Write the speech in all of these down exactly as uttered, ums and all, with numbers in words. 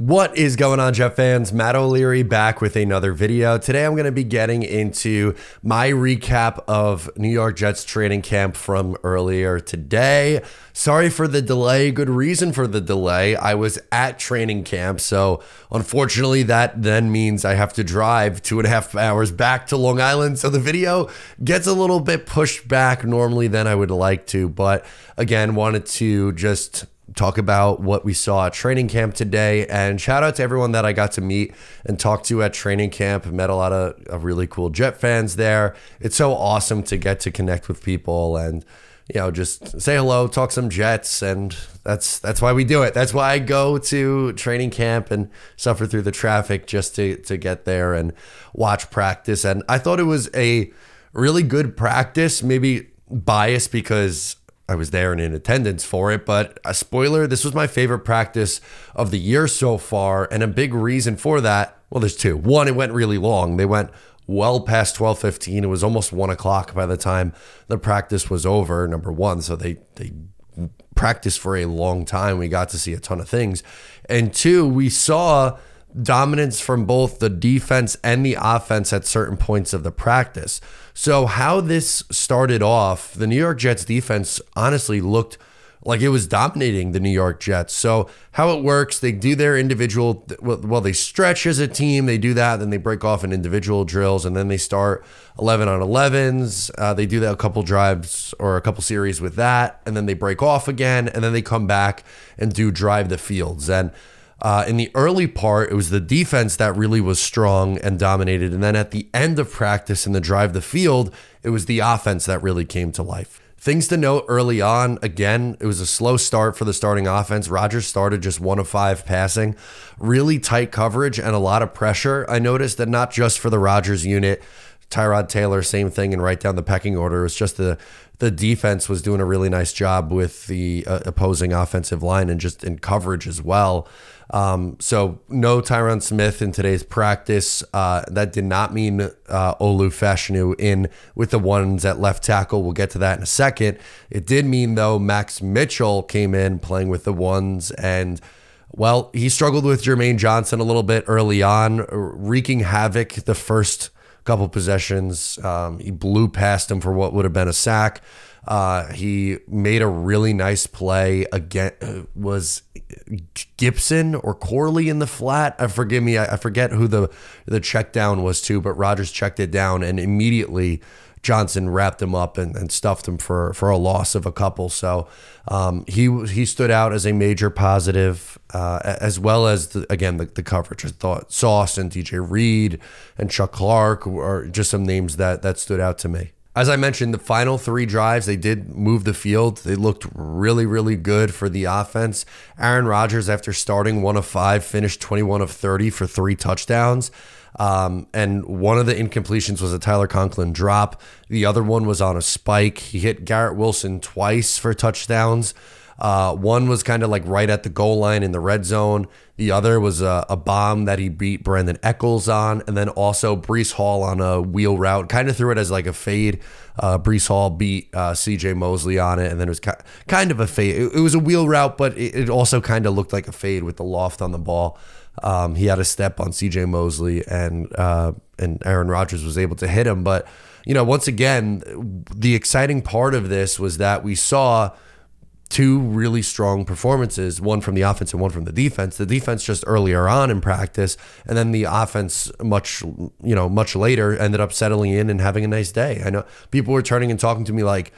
What is going on, Jet fans? Matt O'Leary back with another video. Today I'm going to be getting into my recap of New York Jets training camp from earlier today. Sorry for the delay. Good reason for the delay. I was at training camp, so unfortunately that then means I have to drive two and a half hours back to Long Island, so the video gets a little bit pushed back normally than I would like to, but again, wanted to just talk about what we saw at training camp today, and shout out to everyone that I got to meet and talk to at training camp. Met a lot of, of really cool Jet fans there. It's so awesome to get to connect with people and, you know, just say hello, talk some Jets, and that's that's why we do it. That's why I go to training camp and suffer through the traffic just to, to get there and watch practice. And I thought it was a really good practice, maybe biased because I was there and in attendance for it, but a spoiler, this was my favorite practice of the year so far, and a big reason for that, well, there's two. One, it went really long. They went well past twelve fifteen. It was almost one o'clock by the time the practice was over, number one, so they, they practiced for a long time. We got to see a ton of things. And two, we saw dominance from both the defense and the offense at certain points of the practice. So how this started off, the New York Jets defense honestly looked like it was dominating the New York Jets. So how it works, they do their individual, well, they stretch as a team, they do that, then they break off in individual drills, and then they start eleven on elevens. Uh, they do that a couple drives or a couple series with that, and then they break off again, and then they come back and do drive the fields. And Uh, in the early part, it was the defense that really was strong and dominated. And then at the end of practice in the drive the field, it was the offense that really came to life. Things to note early on, again, it was a slow start for the starting offense. Rodgers started just one of five passing, really tight coverage and a lot of pressure. I noticed that not just for the Rodgers unit, Tyrod Taylor, same thing, and right down the pecking order. It was just the the defense was doing a really nice job with the uh, opposing offensive line and just in coverage as well. Um, so no Tyron Smith in today's practice. Uh, that did not mean uh, Olu Fashanu in with the ones at left tackle. We'll get to that in a second. It did mean, though, Max Mitchell came in playing with the ones, and well, he struggled with Jermaine Johnson a little bit early on, wreaking havoc the first couple possessions. Um, he blew past him for what would have been a sack. Uh, he made a really nice play again. Was Gibson or Corley in the flat? I forgive me. I, I forget who the the check down was to, but Rodgers checked it down, and immediately Johnson wrapped him up and, and stuffed him for for a loss of a couple. So um, he he stood out as a major positive. Uh, as well as, the, again, the, the coverage. I thought Sauce and D J Reed and Chuck Clark are just some names that, that stood out to me. As I mentioned, the final three drives, they did move the field. They looked really, really good for the offense. Aaron Rodgers, after starting one of five, finished twenty-one of thirty for three touchdowns. Um, and one of the incompletions was a Tyler Conklin drop. The other one was on a spike. He hit Garrett Wilson twice for touchdowns. Uh, one was kind of like right at the goal line in the red zone. The other was a, a bomb that he beat Brendan Echols on. And then also Breece Hall on a wheel route, kind of threw it as like a fade. Uh, Breece Hall beat uh, C J Mosley on it. And then it was kind of a fade. It, it was a wheel route, but it, it also kind of looked like a fade with the loft on the ball. Um, he had a step on C J Mosley, and uh, and Aaron Rodgers was able to hit him. But, you know, once again, the exciting part of this was that we saw two really strong performances, one from the offense and one from the defense. The defense just earlier on in practice, and then the offense much, you know, much later ended up settling in and having a nice day. I know people were turning and talking to me like,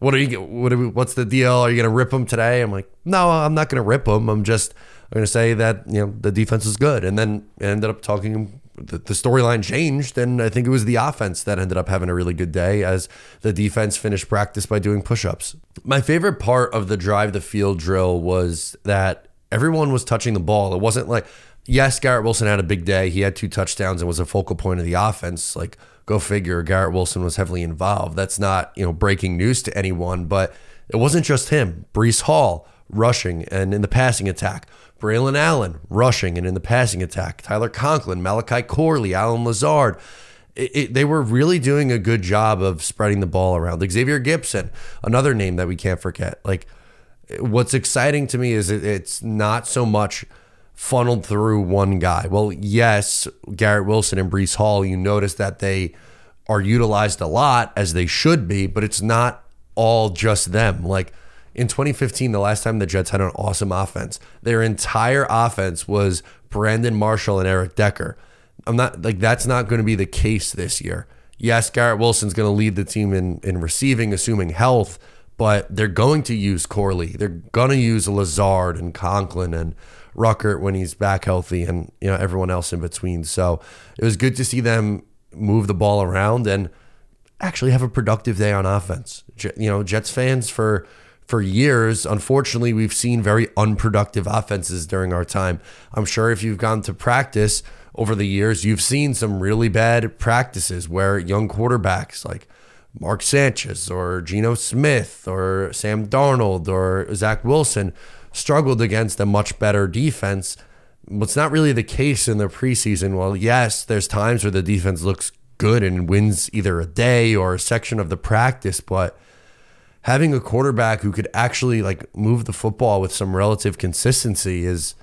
"What are you? What are we, what's the deal? Are you gonna rip them today?" I'm like, "No, I'm not gonna rip them. I'm just I'm gonna say that, you know, the defense is good." And then I ended up talking. The, the storyline changed, and I think it was the offense that ended up having a really good day as the defense finished practice by doing push-ups. My favorite part of the drive the field drill was that everyone was touching the ball. It wasn't like, yes, Garrett Wilson had a big day. He had two touchdowns and was a focal point of the offense. Like, go figure, Garrett Wilson was heavily involved. That's not, you know, breaking news to anyone, but it wasn't just him. Breece Hall rushing and in the passing attack. Braylon Allen rushing and in the passing attack. Tyler Conklin, Malachi Corley, Alan Lazard. It, it, they were really doing a good job of spreading the ball around. Like Xavier Gibson, another name that we can't forget. Like, what's exciting to me is it, it's not so much funneled through one guy. Well, yes, Garrett Wilson and Breece Hall, you notice that they are utilized a lot, as they should be, but it's not all just them. Like in twenty fifteen, the last time the Jets had an awesome offense, their entire offense was Brandon Marshall and Eric Decker. I'm not like that's not going to be the case this year. Yes, Garrett Wilson's going to lead the team in in receiving, assuming health, but they're going to use Corley. They're going to use Lazard and Conklin and Ruckert when he's back healthy, and you know everyone else in between. So it was good to see them move the ball around and actually have a productive day on offense. You know, Jets fans for for years, unfortunately, we've seen very unproductive offenses during our time. I'm sure if you've gone to practice over the years, you've seen some really bad practices where young quarterbacks like Mark Sanchez or Geno Smith or Sam Darnold or Zach Wilson struggled against a much better defense. It's not really the case in the preseason. Well, yes, there's times where the defense looks good and wins either a day or a section of the practice, but having a quarterback who could actually like move the football with some relative consistency is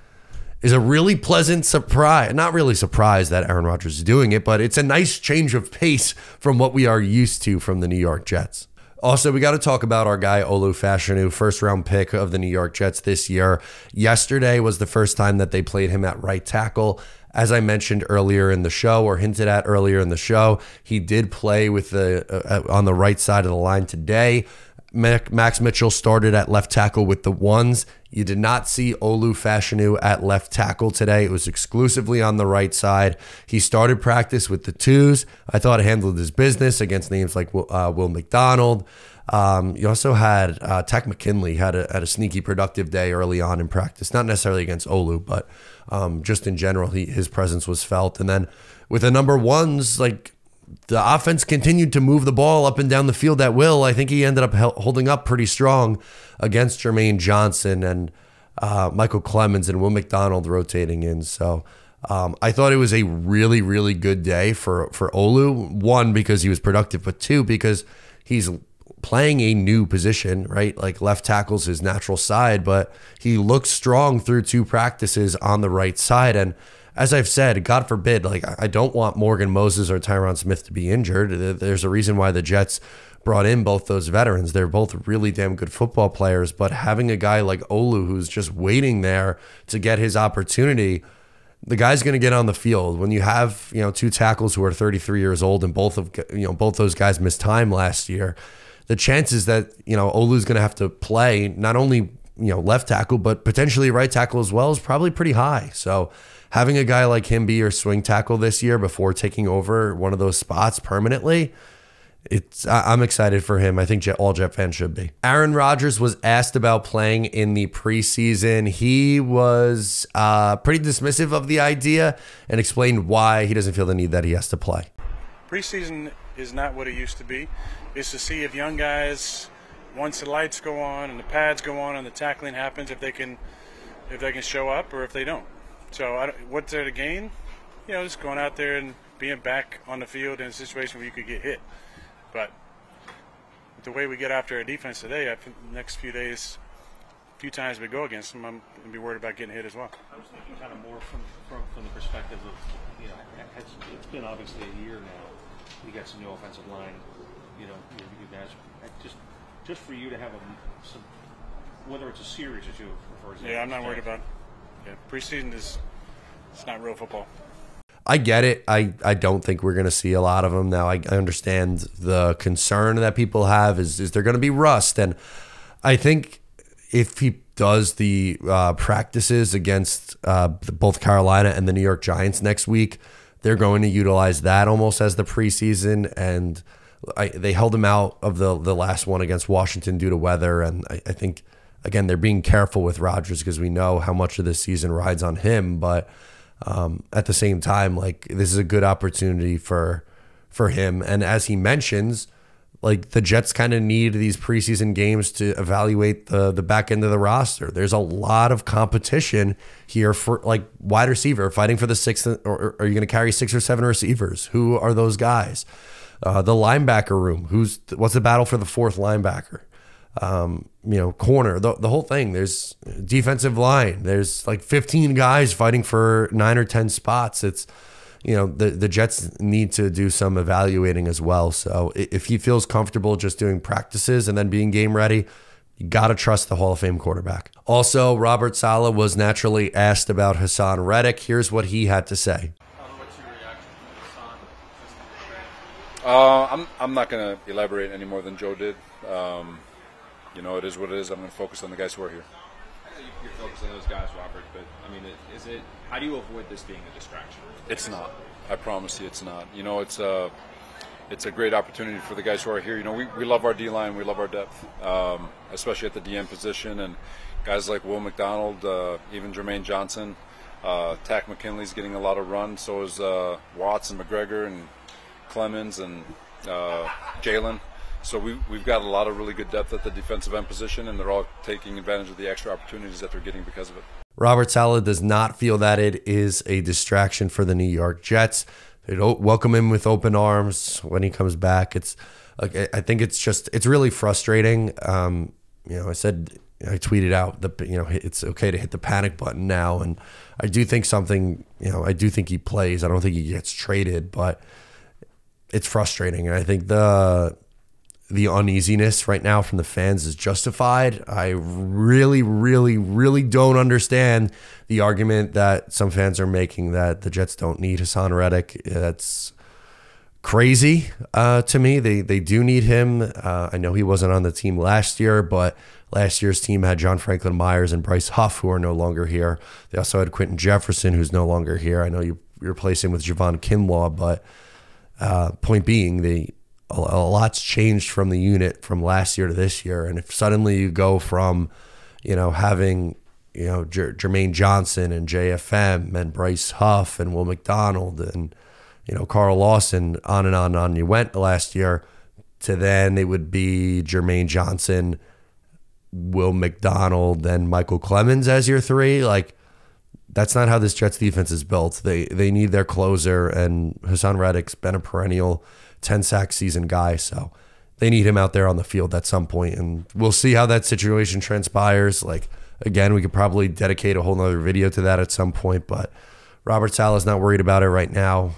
is a really pleasant surprise. Not really surprised that Aaron Rodgers is doing it, but it's a nice change of pace from what we are used to from the New York Jets. Also, we got to talk about our guy, Olu Fashanu, first round pick of the New York Jets this year. Yesterday was the first time that they played him at right tackle. As I mentioned earlier in the show, or hinted at earlier in the show, he did play with the uh, on the right side of the line today. Max Mitchell started at left tackle with the ones. You did not see Olu Fashanu at left tackle today. It was exclusively on the right side. He started practice with the twos. I thought it handled his business against names like uh, Will McDonald. Um, you also had uh, Tech McKinley had a, had a sneaky productive day early on in practice. Not necessarily against Olu, but um, just in general, he, his presence was felt. And then with the number ones, like, the offense continued to move the ball up and down the field at will. I think he ended up holding up pretty strong against Jermaine Johnson and uh, Michael Clemens and Will McDonald rotating in. So um, I thought it was a really, really good day for, for Olu. One, because he was productive, but two, because he's playing a new position, right? Like left tackle's his natural side, but he looked strong through two practices on the right side. And as I've said, God forbid, like I don't want Morgan Moses or Tyron Smith to be injured. There's a reason why the Jets brought in both those veterans. They're both really damn good football players, but having a guy like Olu who's just waiting there to get his opportunity, the guy's going to get on the field. When you have, you know, two tackles who are thirty-three years old and both of, you know, both those guys missed time last year, the chances that, you know, Olu's going to have to play not only, you know, left tackle, but potentially right tackle as well is probably pretty high. So having a guy like him be your swing tackle this year before taking over one of those spots permanently, it's I'm excited for him. I think all Jet fans should be. Aaron Rodgers was asked about playing in the preseason. He was uh, pretty dismissive of the idea and explained why he doesn't feel the need that he has to play. Preseason is not what it used to be. It's to see if young guys, once the lights go on and the pads go on and the tackling happens, if they can, if they can show up or if they don't. So I don't, what's there to gain? You know, just going out there and being back on the field in a situation where you could get hit. But the way we get after our defense today, I think the next few days, a few times we go against them, I'm going to be worried about getting hit as well. I was thinking kind of more from, from, from the perspective of, you know, it's, it's been obviously a year now. You got some new offensive line, you know, you guys. Just, just for you to have a, some, whether it's a series or two, for example. Yeah, I'm not worried about it. Yeah, preseason is it's not real football. I get it. I, I don't think we're going to see a lot of them now. I, I understand the concern that people have is, is there going to be rust? And I think if he does the uh, practices against uh, both Carolina and the New York Giants next week, they're going to utilize that almost as the preseason. And I, they held him out of the, the last one against Washington due to weather. And I, I think... Again, they're being careful with Rodgers because we know how much of this season rides on him. But um, at the same time, like this is a good opportunity for for him. And as he mentions, like the Jets kind of need these preseason games to evaluate the the back end of the roster. There's a lot of competition here for like wide receiver fighting for the sixth. Or, or are you going to carry six or seven receivers? Who are those guys? Uh, the linebacker room. Who's what's the battle for the fourth linebacker? um, you know, corner, the, the whole thing. There's defensive line. There's like fifteen guys fighting for nine or ten spots. It's, you know, the, the Jets need to do some evaluating as well. So if he feels comfortable just doing practices and then being game ready, you got to trust the Hall of Fame quarterback. Also, Robert Saleh was naturally asked about Haason Reddick. Here's what he had to say. Uh, I'm, I'm not going to elaborate any more than Joe did. Um, you know, it is what it is. I'm going to focus on the guys who are here. You're focusing on those guys, Robert, but, I mean, is it, how do you avoid this being a distraction? It's not. I promise you it's not. You know, it's a, it's a great opportunity for the guys who are here. You know, we, we love our D-line. We love our depth, um, especially at the D M position. And guys like Will McDonald, uh, even Jermaine Johnson, uh, Tech McKinley's getting a lot of run. So is uh, Watts and McGregor and Clemens and uh, Jalen. So we, we've got a lot of really good depth at the defensive end position, and they're all taking advantage of the extra opportunities that they're getting because of it. Robert Saleh does not feel that it is a distraction for the New York Jets. They don't welcome him with open arms when he comes back. It's, I think it's just, it's really frustrating. Um, you know, I said, I tweeted out that, you know, it's okay to hit the panic button now, and I do think something, you know, I do think he plays. I don't think he gets traded, but it's frustrating, and I think the the uneasiness right now from the fans is justified. I really, really, really don't understand the argument that some fans are making that the Jets don't need Haason Reddick. That's crazy uh, to me. They they do need him. Uh, I know he wasn't on the team last year, but last year's team had John Franklin Myers and Bryce Huff, who are no longer here. They also had Quentin Jefferson, who's no longer here. I know you replace him with Javon Kinlaw, but uh, point being, the a lot's changed from the unit from last year to this year. And if suddenly you go from, you know, having, you know, Jer Jermaine Johnson and J F M and Bryce Huff and Will McDonald and, you know, Carl Lawson, on and on and on you went last year, to then it would be Jermaine Johnson, Will McDonald, and Michael Clemens as your three. Like, that's not how this Jets defense is built. They, they need their closer, and Haason Reddick's been a perennial ten sack season guy, so they need him out there on the field at some point, and we'll see how that situation transpires. Like, again, we could probably dedicate a whole nother video to that at some point, but Robert Saleh's not worried about it right now.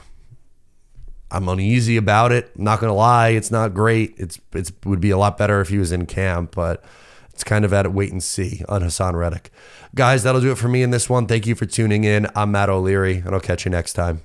I'm uneasy about it. I'm not gonna lie, it's not great. It's it would be a lot better if he was in camp, but it's kind of at a wait and see on Haason Reddick. Guys, that'll do it for me in this one. Thank you for tuning in. I'm Matt O'Leary, and I'll catch you next time.